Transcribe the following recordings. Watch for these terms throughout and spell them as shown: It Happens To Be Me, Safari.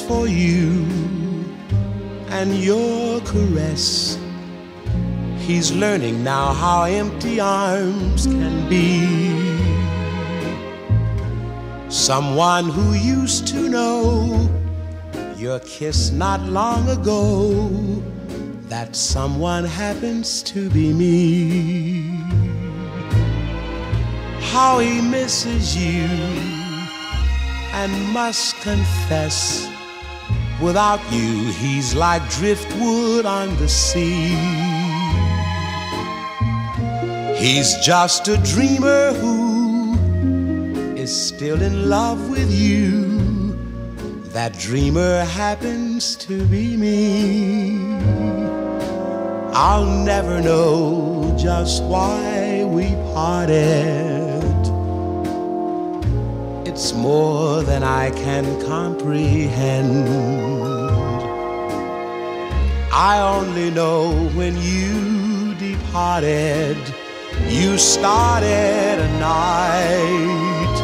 longs for you and your caress. He's learning now how empty arms can be. Someone who used to know your kiss not long ago, that someone happens to be me. How he misses you and must confess, without you he's like driftwood on the sea. He's just a dreamer who is still in love with you. That dreamer happens to be me. I'll never know just why we parted. It's more than I can comprehend. I only know when you departed, you started a night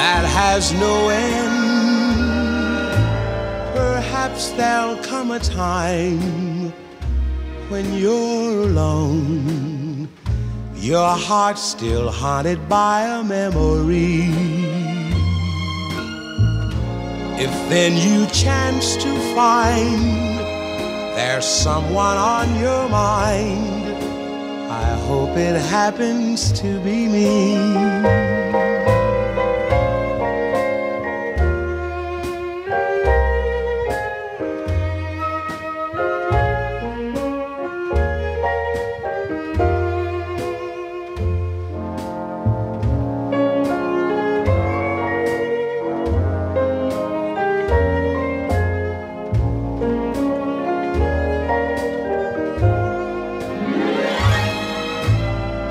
that has no end. Perhaps there'll come a time when you're alone, your heart's still haunted by a memory. If then you chance to find there's someone on your mind, I hope it happens to be me.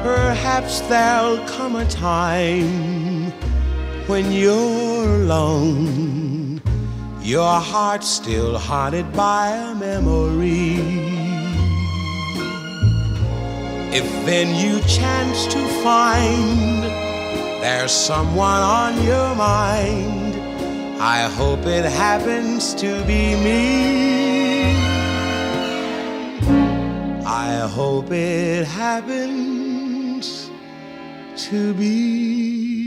Perhaps there'll come a time when you're alone, your heart's still haunted by a memory. If then you chance to find there's someone on your mind, I hope it happens to be me. I hope it happens to be